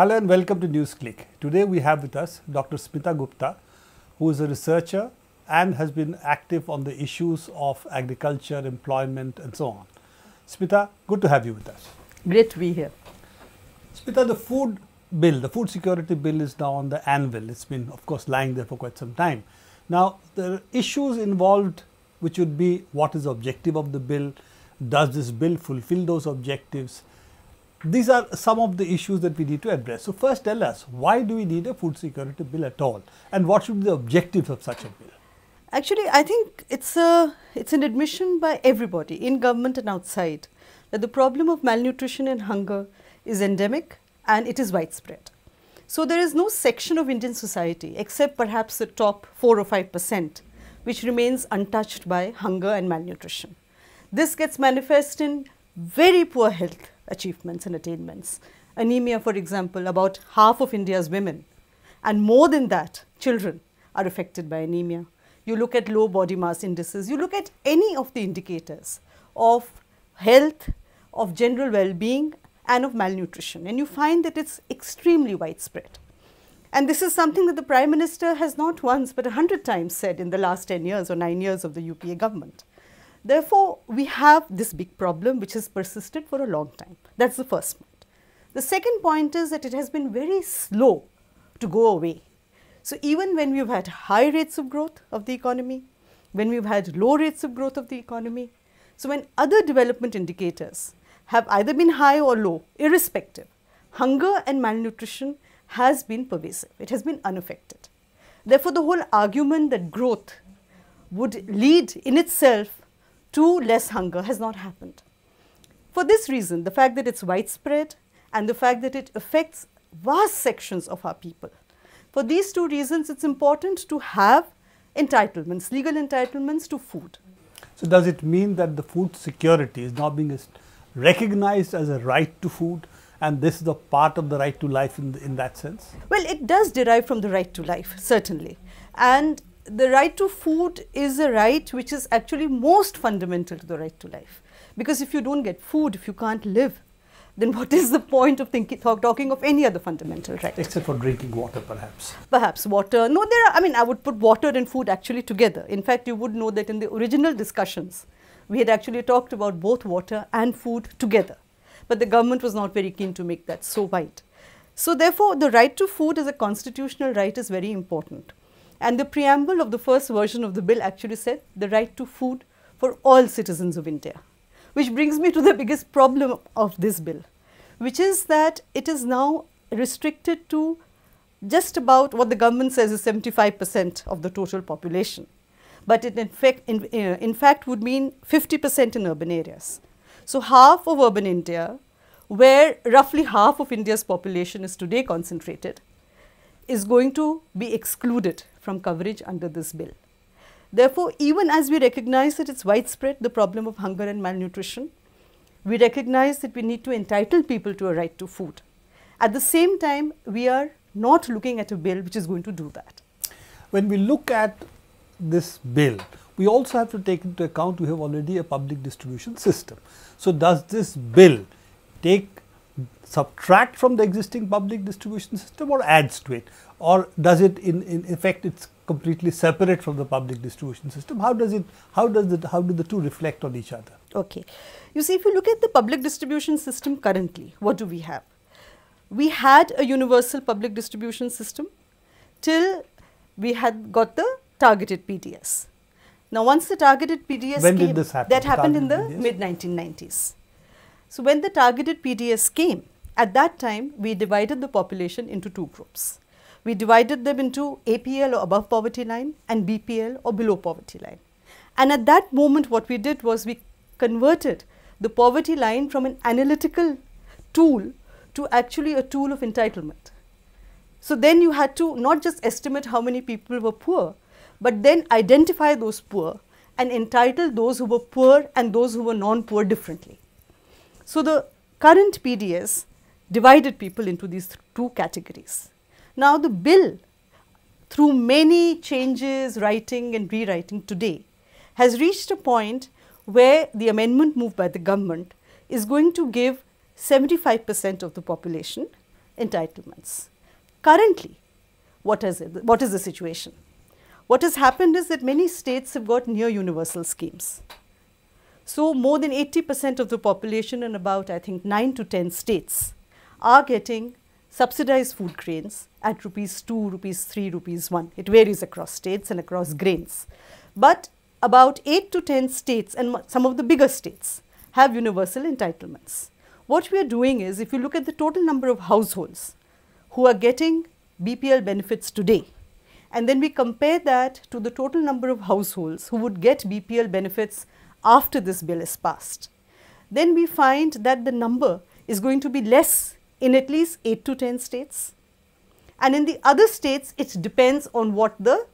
Hello and welcome to NewsClick. Today we have with us Dr. Smita Gupta, who is a researcher and has been active on the issues of agriculture, employment and so on. Smita, good to have you with us. Great to be here. Smita, the food bill, the Food Security Bill is now on the anvil. It's been of course lying there for quite some time. Now there are issues involved which would be what is the objective of the bill, does this bill fulfill those objectives? These are some of the issues that we need to address. So first tell us, why do we need a food security bill at all and what should be the objectives of such a bill? Actually, I think it's an admission by everybody in government and outside that the problem of malnutrition and hunger is endemic and it is widespread. So there is no section of Indian society except perhaps the top 4 or 5% which remains untouched by hunger and malnutrition. This gets manifest in very poor health achievements and attainments. Anemia, for example, about half of India's women and more than that, children are affected by anemia. You look at low body mass indices, you look at any of the indicators of health, of general well-being and of malnutrition, and you find that it's extremely widespread. And this is something that the Prime Minister has not once but 100 times said in the last 10 years or 9 years of the UPA government. Therefore, we have this big problem which has persisted for a long time. That's the first point. The second point is that it has been very slow to go away. So even when we've had high rates of growth of the economy, when we've had low rates of growth of the economy, so when other development indicators have either been high or low, irrespective, hunger and malnutrition has been pervasive. It has been unaffected. Therefore, the whole argument that growth would lead in itself to less hunger has not happened. For this reason, the fact that it's widespread and the fact that it affects vast sections of our people, for these two reasons it's important to have entitlements, legal entitlements to food. So does it mean that the food security is now being recognized as a right to food and this is a part of the right to life in that sense? Well, it does derive from the right to life, certainly. And the right to food is a right which is actually most fundamental to the right to life. Because if you don't get food, if you can't live, then what is the point of talking of any other fundamental right? Except for drinking water, perhaps. Perhaps water. No, there are, I mean, I would put water and food actually together. In fact, you would know that in the original discussions, we had actually talked about both water and food together. But the government was not very keen to make that so wide. So therefore, the right to food as a constitutional right is very important. And the preamble of the first version of the bill actually said the right to food for all citizens of India. Which brings me to the biggest problem of this bill, which is that it is now restricted to just about what the government says is 75% of the total population. But it in fact would mean 50% in urban areas. So half of urban India, where roughly half of India's population is today concentrated, is going to be excluded from coverage under this bill. Therefore, even as we recognize that it's widespread, the problem of hunger and malnutrition, we recognize that we need to entitle people to a right to food. At the same time, we are not looking at a bill which is going to do that. When we look at this bill, we also have to take into account we have already a public distribution system. So does this bill subtract from the existing public distribution system or adds to it? Or does it in effect it's completely separate from the public distribution system? How do the two reflect on each other? Okay. You see, if you look at the public distribution system currently, what do we have? We had a universal public distribution system till we had got the targeted PDS. Now once the targeted PDS came, did this happen? That happened in the mid-1990s. So when the targeted PDS came, at that time we divided the population into two groups. We divided them into APL or above poverty line and BPL or below poverty line. And at that moment what we did was we converted the poverty line from an analytical tool to actually a tool of entitlement. So then you had to not just estimate how many people were poor, but then identify those poor and entitle those who were poor and those who were non-poor differently. So the current PDS divided people into these two categories. Now the bill, through many changes, writing and rewriting today, has reached a point where the amendment moved by the government is going to give 75% of the population entitlements. Currently, what is the situation? What has happened is that many states have got near universal schemes. So more than 80% of the population in about, I think, 9 to 10 states are getting subsidized food grains at rupees 2, rupees 3, rupees 1. It varies across states and across grains. But about 8 to 10 states and some of the bigger states have universal entitlements. What we are doing is, if you look at the total number of households who are getting BPL benefits today, and then we compare that to the total number of households who would get BPL benefits after this bill is passed, then we find that the number is going to be less in at least 8 to 10 states. And in the other states, it depends on what the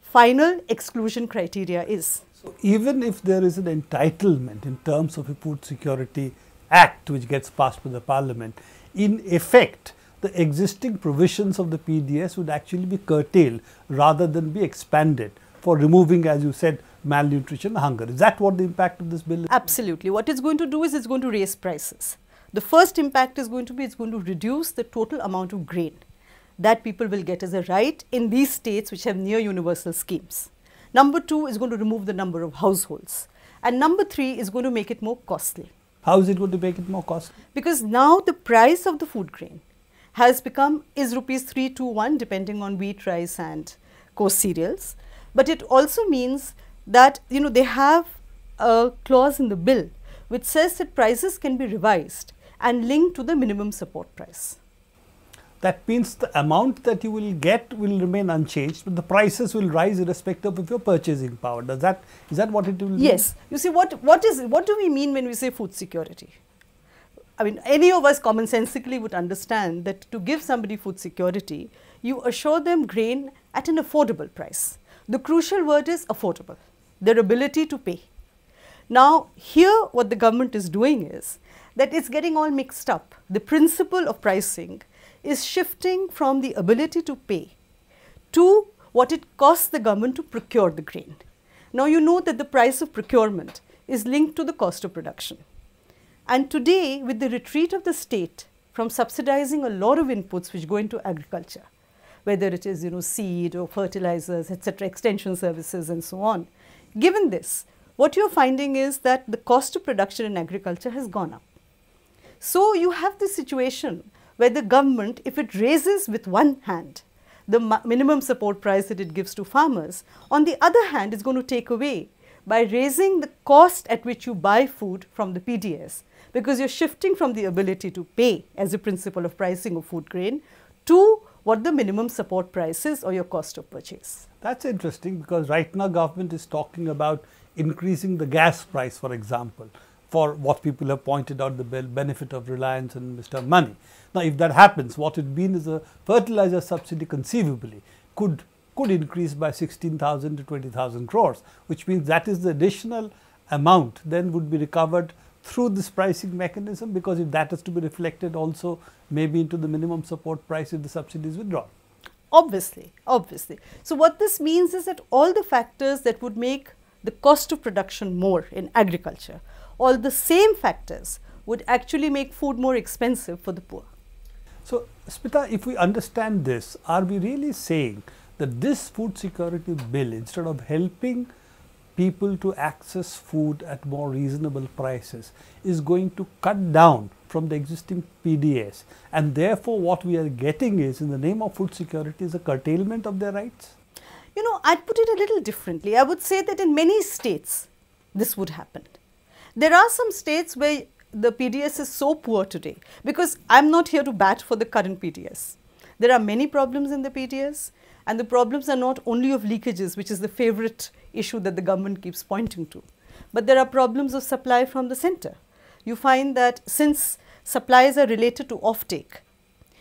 final exclusion criteria is. So even if there is an entitlement in terms of a Food Security Act which gets passed by the Parliament, in effect, the existing provisions of the PDS would actually be curtailed rather than be expanded for removing, as you said, malnutrition, hunger. Is that what the impact of this bill is? Absolutely. What it's going to do is it's going to raise prices. The first impact is going to be it's going to reduce the total amount of grain that people will get as a right in these states which have near universal schemes. Number two is going to remove the number of households. And number three is going to make it more costly. How is it going to make it more costly? Because now the price of the food grain has become, is rupees 3 to 1 depending on wheat, rice and coarse cereals. But it also means that, you know, they have a clause in the bill which says that prices can be revised and linked to the minimum support price. That means the amount that you will get will remain unchanged, but the prices will rise irrespective of your purchasing power. Does that, is that what it will mean? Yes. You see, what do we mean when we say food security? I mean, any of us commonsensically would understand that to give somebody food security, you assure them grain at an affordable price. The crucial word is affordable, their ability to pay. Now, here what the government is doing is that it's getting all mixed up. The principle of pricing is shifting from the ability to pay to what it costs the government to procure the grain. Now, you know that the price of procurement is linked to the cost of production. And today, with the retreat of the state from subsidizing a lot of inputs which go into agriculture, whether it is, you know, seed or fertilizers, etc., extension services and so on, given this, what you're finding is that the cost of production in agriculture has gone up. So you have this situation where the government, if it raises with one hand the minimum support price that it gives to farmers, on the other hand, is going to take away by raising the cost at which you buy food from the PDS, because you're shifting from the ability to pay as a principle of pricing of food grain to what the minimum support price is or your cost of purchase. That's interesting, because right now government is talking about increasing the gas price, for example, for what people have pointed out, the benefit of Reliance and Mr. Money. Now, if that happens, what it means is a fertilizer subsidy conceivably could increase by 16,000 to 20,000 crores, which means that is the additional amount then would be recovered through this pricing mechanism, because if that is to be reflected also maybe into the minimum support price if the subsidy is withdrawn. Obviously, obviously. So what this means is that all the factors that would make the cost of production more in agriculture, all the same factors would actually make food more expensive for the poor. So, Smita, if we understand this, are we really saying that this food security bill, instead of helping people to access food at more reasonable prices, is going to cut down from the existing PDS, and therefore what we are getting is, in the name of food security, is a curtailment of their rights? You know, I'd put it a little differently. I would say that in many states, this would happen. There are some states where the PDS is so poor today, because I'm not here to bat for the current PDS. There are many problems in the PDS, and the problems are not only of leakages, which is the favorite issue that the government keeps pointing to, but there are problems of supply from the center. You find that since supplies are related to offtake,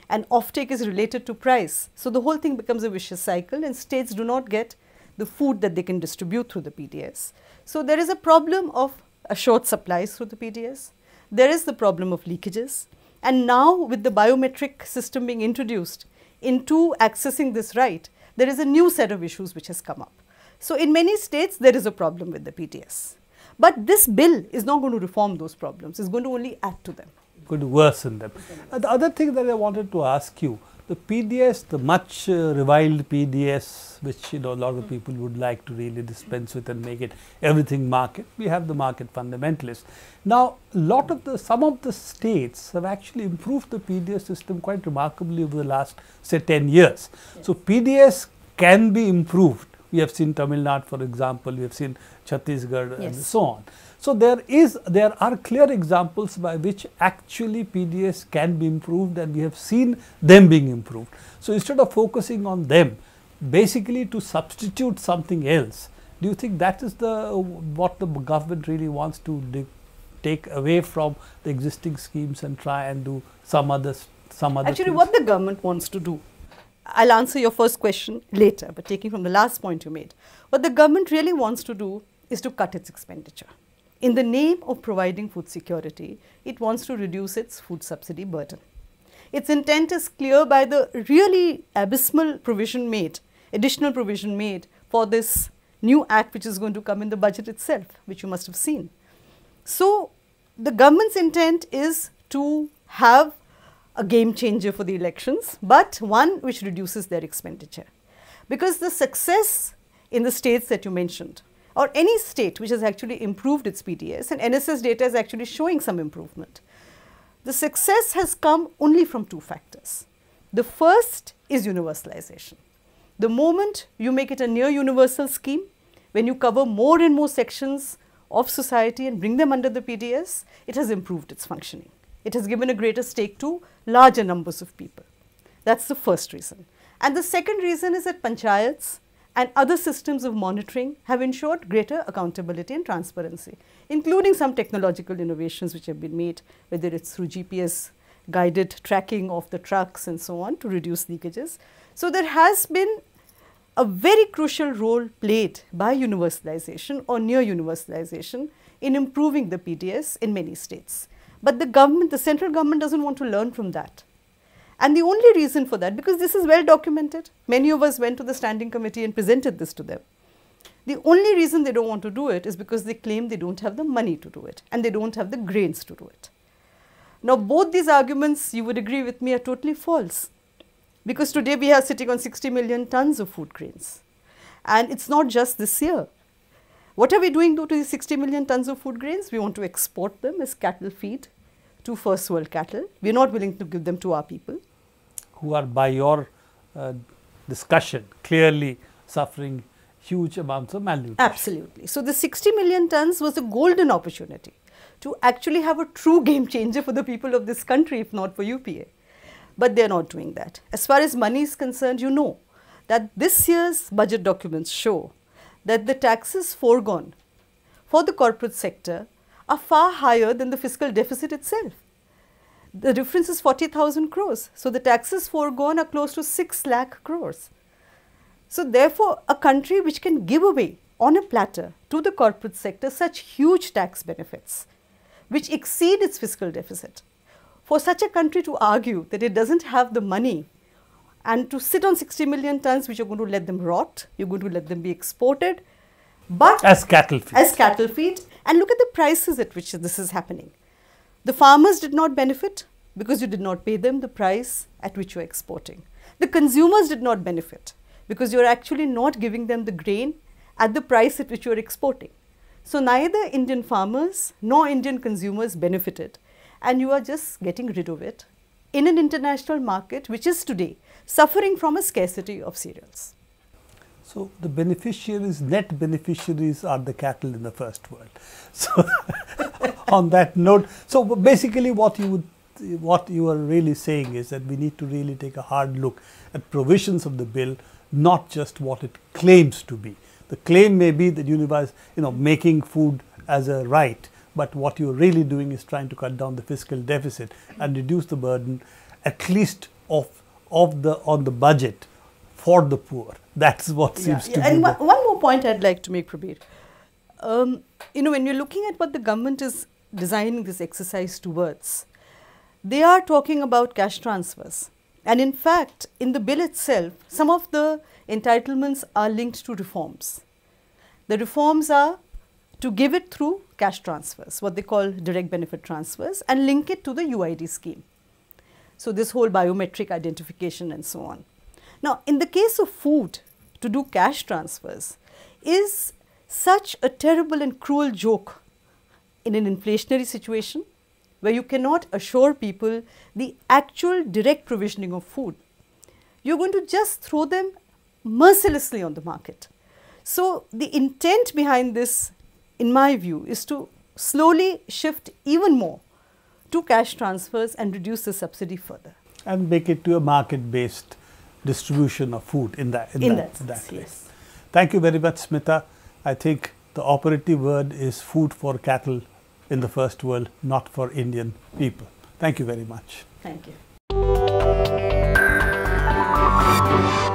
and offtake is related to price, so the whole thing becomes a vicious cycle, and states do not get the food that they can distribute through the PDS. So there is a problem of assured supplies through the PDS. There is the problem of leakages. And now with the biometric system being introduced into accessing this right, there is a new set of issues which has come up. So in many states, there is a problem with the PDS. But this bill is not going to reform those problems. It's going to only add to them. going to worsen them. The other thing that I wanted to ask you, the PDS, the much reviled PDS, which a lot of people would like to really dispense with and make it everything market. We have the market fundamentalists. Now, some of the states have actually improved the PDS system quite remarkably over the last, say, 10 years. Yes. So PDS can be improved. We have seen Tamil Nadu, for example. We have seen Chhattisgarh, yes, and so on. So there are clear examples by which actually PDS can be improved, and we have seen them being improved. So instead of focusing on them, basically to substitute something else, do you think that is what the government really wants to take away from the existing schemes and try and do some other? Actually, things? What the government wants to do, I'll answer your first question later, but taking from the last point you made, what the government really wants to do is to cut its expenditure. In the name of providing food security, it wants to reduce its food subsidy burden. Its intent is clear by the really abysmal provision made, additional provision made for this new act which is going to come in the budget itself, which you must have seen. So the government's intent is to have a game changer for the elections, but one which reduces their expenditure. Because the success in the states that you mentioned, or any state which has actually improved its PDS, and NSS data is actually showing some improvement. The success has come only from two factors. The first is universalization. The moment you make it a near universal scheme, when you cover more and more sections of society and bring them under the PDS, it has improved its functioning. It has given a greater stake to larger numbers of people. That's the first reason. And the second reason is that panchayats and other systems of monitoring have ensured greater accountability and transparency, including some technological innovations which have been made, whether it's through GPS guided tracking of the trucks and so on to reduce leakages. So there has been a very crucial role played by universalization or near universalization in improving the PDS in many states. But the government, the central government, doesn't want to learn from that. And the only reason for that, because this is well documented, many of us went to the standing committee and presented this to them. The only reason they don't want to do it is because they claim they don't have the money to do it and they don't have the grains to do it. Now, both these arguments, you would agree with me, are totally false, because today we are sitting on 60 million tons of food grains, and it's not just this year. What are we doing to these 60 million tons of food grains? We want to export them as cattle feed to first world cattle. We are not willing to give them to our people, who are, by your discussion, clearly suffering huge amounts of malnutrition. Absolutely. So the 60 million tons was a golden opportunity to actually have a true game changer for the people of this country, if not for UPA. But they are not doing that. As far as money is concerned, you know that this year's budget documents show that the taxes foregone for the corporate sector are far higher than the fiscal deficit itself. The difference is 40,000 crores. So the taxes foregone are close to 6 lakh crores. So therefore, a country which can give away on a platter to the corporate sector such huge tax benefits, which exceed its fiscal deficit, for such a country to argue that it doesn't have the money and to sit on 60 million tons, which you're going to let them rot, you're going to let them be exported, but as cattle feed. As cattle feed. And look at the prices at which this is happening. The farmers did not benefit because you did not pay them the price at which you are exporting. The consumers did not benefit because you are actually not giving them the grain at the price at which you are exporting. So neither Indian farmers nor Indian consumers benefited, and you are just getting rid of it in an international market which is today suffering from a scarcity of cereals. So the beneficiaries, net beneficiaries, are the cattle in the first world. So on that note, so basically what you are really saying is that we need to really take a hard look at provisions of the bill, not just what it claims to be. The claim may be that universe, making food as a right, but what you're really doing is trying to cut down the fiscal deficit and reduce the burden, at least on the budget for the poor. That's what seems to be. And one more point I'd like to make, Prabir. When you're looking at what the government is designing this exercise towards, they are talking about cash transfers. And in fact, in the bill itself, some of the entitlements are linked to reforms. The reforms are to give it through cash transfers, what they call direct benefit transfers, and link it to the UID scheme. So this whole biometric identification and so on. Now, in the case of food, to do cash transfers is such a terrible and cruel joke in an inflationary situation where you cannot assure people the actual direct provisioning of food. You're going to just throw them mercilessly on the market. So the intent behind this, in my view, is to slowly shift even more to cash transfers and reduce the subsidy further. And make it to a market-based distribution of food in that sense, yes. Thank you very much, Smita. I think the operative word is food for cattle in the first world, not for Indian people. Thank you very much. Thank you.